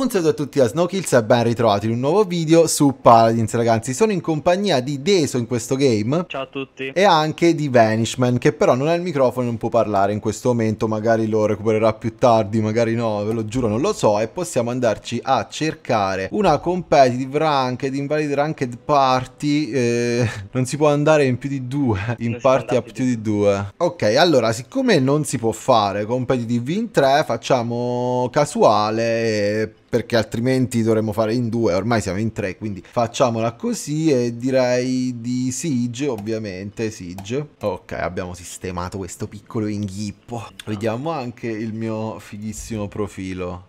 Un saluto a tutti da Snowkills e ben ritrovati in un nuovo video su Paladins, ragazzi. Sono in compagnia di Deso in questo game. Ciao a tutti. E anche di Vanishman, che però non ha il microfono e non può parlare in questo momento. Magari lo recupererà più tardi, magari no, ve lo giuro, non lo so. E possiamo andarci a cercare una competitive ranked, invalid ranked party. Non si può andare in più di due, in party a più di due. Ok, allora, siccome non si può fare competitive in tre, facciamo casuale e... perché altrimenti dovremmo fare in due, ormai siamo in tre, quindi facciamola così e direi di Siege, ovviamente, Siege. Ok, abbiamo sistemato questo piccolo inghippo. Vediamo anche il mio fighissimo profilo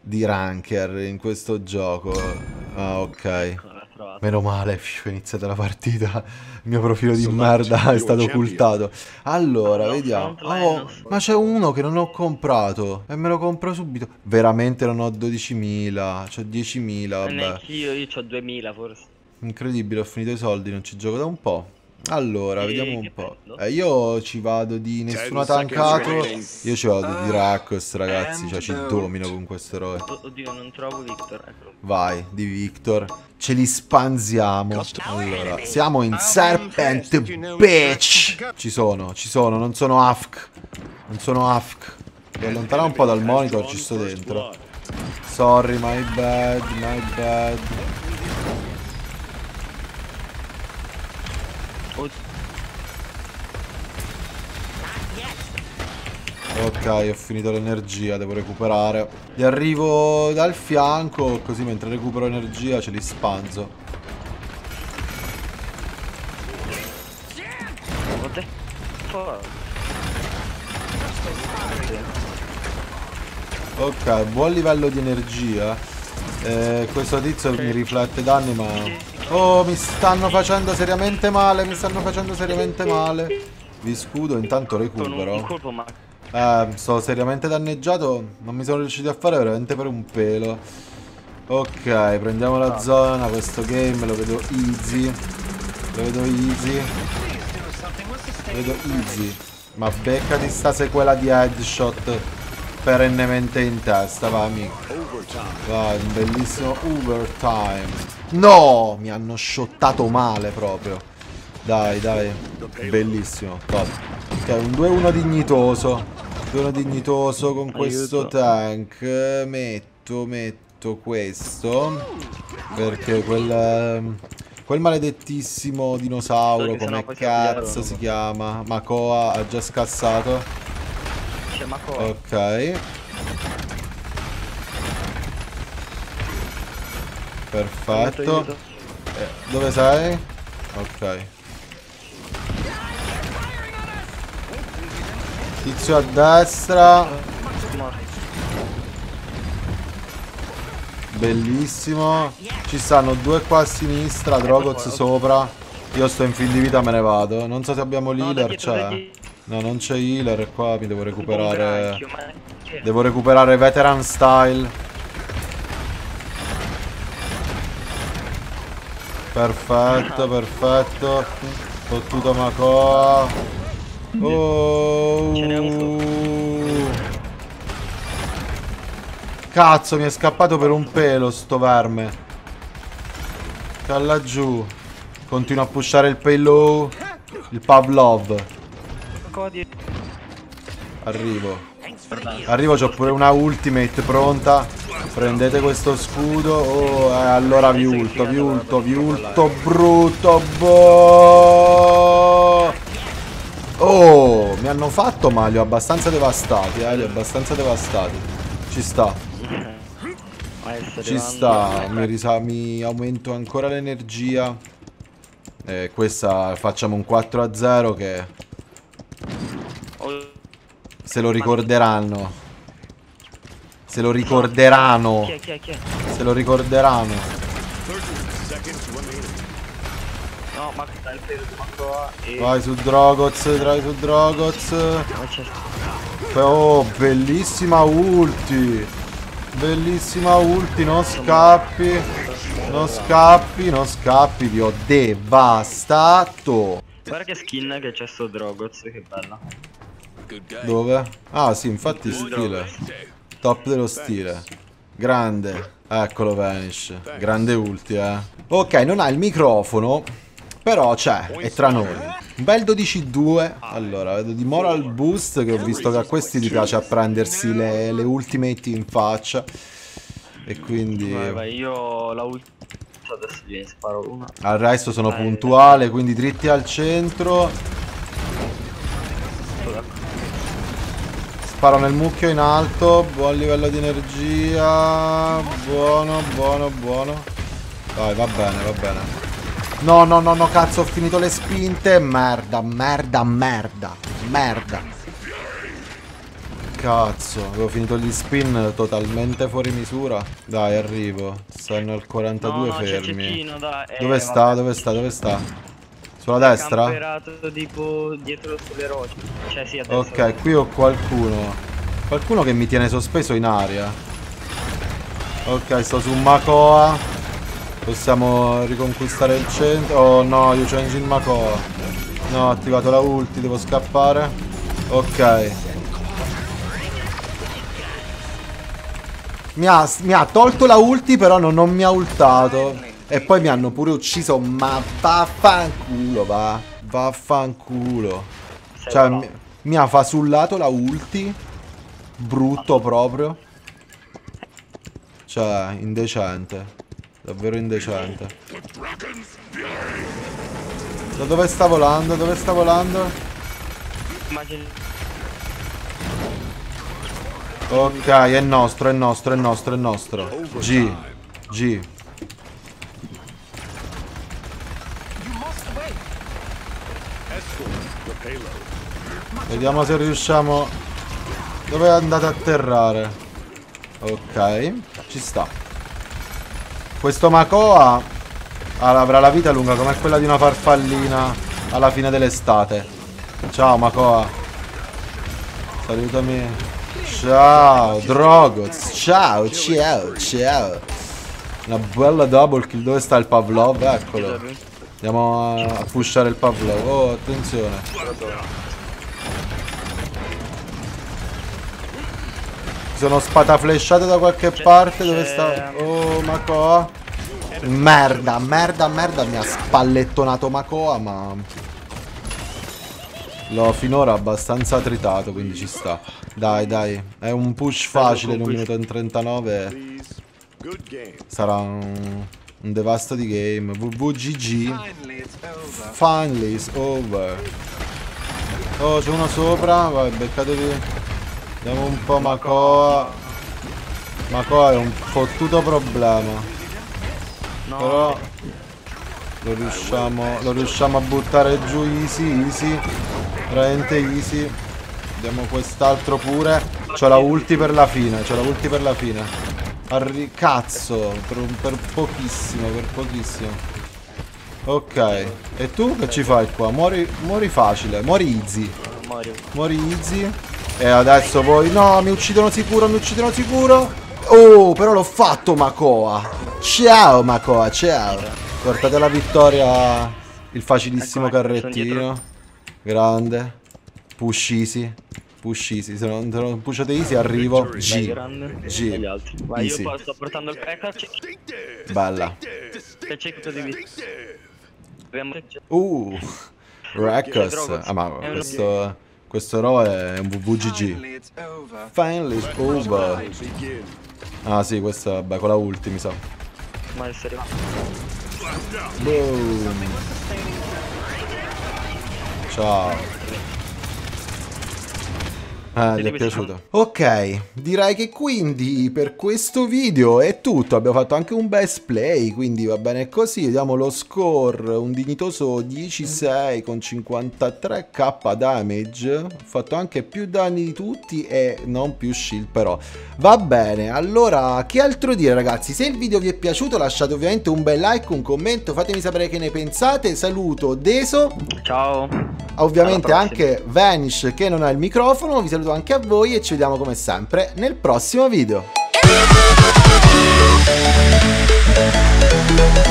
di Ranker in questo gioco. Ah, ok. Meno male, è iniziata la partita. Il mio profilo di merda è stato occultato. Allora, vediamo. Oh, ma c'è uno che non ho comprato e me lo compro subito. Veramente non ho 12.000, c'ho 10.000, vabbè. Neanche io c'ho 2.000 forse. Incredibile, ho finito i soldi, non ci gioco da un po'. Allora, vediamo un po'. Io ci vado di nessuno ha tankato. Io ci vado di Ruckus, ragazzi. Cioè, ci domino con questo eroe. Oddio, non trovo Victor. Ecco. Vai, di Victor. Ce li spanziamo. Allora, siamo in Serpent Bitch. Ci sono. Non sono AFK. Devo allontanare un po' dal monitor, ci sto dentro. Sorry, my bad. Ok, ho finito l'energia, devo recuperare. Gli arrivo dal fianco, così mentre recupero energia ce li spanzo. Ok, buon livello di energia. Questo tizio mi riflette danni, ma... oh, mi stanno facendo seriamente male, Vi scudo, intanto recupero. Sono seriamente danneggiato. Non mi sono riuscito a fare veramente per un pelo. Ok, prendiamo la zona. Questo game lo vedo easy. Ma beccati sta sequela di headshot perennemente in testa. Va, amico. Va, un bellissimo overtime. No, mi hanno shottato male proprio. Dai. Bellissimo. Top. Ok, un 2-1 dignitoso. Con questo tank. Metto questo, perché quel maledettissimo dinosauro, come cazzo si chiama, Makoa, ha già scassato. C'è Makoa. Ok, perfetto. Dove sei? Ok, tizio a destra. Bellissimo. Ci stanno due qua a sinistra. Drogoz sopra. Io sto in fin di vita, me ne vado. Non so se abbiamo l'healer, c'è. No, non c'è healer. Qua mi devo recuperare. Devo recuperare veteran style. Perfetto. Fottuta Makoa. Oh, cazzo, mi è scappato per un pelo sto verme. Calla giù. Continua a pushare il payload. Il Pavlov. Arrivo, c'ho pure una ultimate pronta. Prendete questo scudo. Oh, allora vi ulto brutto. Boh. Oh, mi hanno fatto, ma li ho abbastanza devastati, Ci sta. Mi aumento ancora l'energia. Questa facciamo un 4-0 che... se lo ricorderanno. No, ma il periodo di... vai su Drogoz, Oh, bellissima ulti. Non scappi. Vi ho devastato. Guarda che skin che c'è sto Drogoz, che bella. Dove? Ah sì, infatti stile. Top dello stile. Grande. Eccolo Vanish. Grande ulti, eh. Ok, non ha il microfono, però c'è, è tra noi. Un bel 12-2. Allora, vedo di moral boost, che ho visto che a questi gli piace a prendersi le ultimate in faccia. E quindi... Vabbè, io la ultima adesso gli sparo una. Al resto sono puntuale, quindi dritti al centro. Sparo nel mucchio in alto, buon livello di energia. Buono, buono, buono. Dai, va bene, va bene. No, no, no, no, cazzo, ho finito le spinte. Merda, merda, merda, merda. Cazzo, avevo finito gli spin totalmente fuori misura. Dai, arrivo. Stanno al 42, no, fermi. Cecchino, dai. Dove sta? Dove sta? Dove sta? Sulla destra? Camperato tipo dietro sulle rocce. Cioè, sì, adesso. Ok, qui ho qualcuno. Qualcuno che mi tiene sospeso in aria. Ok, sto su Makoa. Possiamo riconquistare il centro. Oh no, io change in Makoa. No, ho attivato la ulti, devo scappare. Ok. Mi ha tolto la ulti, però non mi ha ultato. E poi mi hanno pure ucciso. Ma vaffanculo, va. Vaffanculo. Cioè, mi ha fasullato la ulti. Brutto proprio. Cioè, indecente. Davvero indecente. Da dove sta volando? Dove sta volando? Ok, è nostro, è nostro, è nostro, è nostro. G, G. Vediamo se riusciamo. Dove è andato a atterrare? Ok, ci sta. Questo Makoa avrà la vita lunga come quella di una farfallina alla fine dell'estate. Ciao Makoa. Salutami. Ciao Drogoz, ciao, ciao, ciao. Una bella double kill. Dove sta il Pavlov? Eccolo. Andiamo a pushare il Pavlov. Oh, attenzione. Sono spataflesciato da qualche parte. Dove sta? Oh, Makoa. Merda, merda, merda. Mi ha spallettonato Makoa, ma... l'ho finora abbastanza tritato, quindi ci sta. Dai, dai. È un push facile in 1 minuto in 39. Sarà un devasto di game. WWGG. Finally it's over. Oh, c'è uno sopra. Vai, beccatevi. Andiamo un po' Makoa. Makoa è un fottuto problema. Però... Lo riusciamo a buttare giù easy, easy. Veramente easy. Vediamo quest'altro pure. C'ho la ulti per la fine, c'ho la ulti per la fine. Cazzo, per pochissimo, per pochissimo. Ok, e tu che ci fai qua? Muori facile, muori easy. Muori easy. E adesso voi... No, mi uccidono sicuro, mi uccidono sicuro. Oh, però l'ho fatto Makoa. Ciao Makoa, ciao. Portate la vittoria, il facilissimo carrettino. Grande. Push easy. Push easy. Se non pushate easy arrivo. G. G. Vai, io sto portando il package. Bella. Ruckus. Ah, ma questo eroe è un WWGG. Finally it's over. Ah sì, questo vabbè, con la ulti mi sa. Ma è arrivato. Boom. Ciao. Gli è piaciuto. Ok, direi che quindi per questo video è tutto. Abbiamo fatto anche un best play, quindi va bene così. Vediamo lo score, un dignitoso 16-6 con 53k damage. Ho fatto anche più danni di tutti e non più shield però. Va bene, allora che altro dire ragazzi? Se il video vi è piaciuto lasciate ovviamente un bel like, un commento, fatemi sapere che ne pensate. Saluto Deso. Ciao. Ovviamente anche Vanish che non ha il microfono. Vi saluto anche a voi e ci vediamo come sempre nel prossimo video.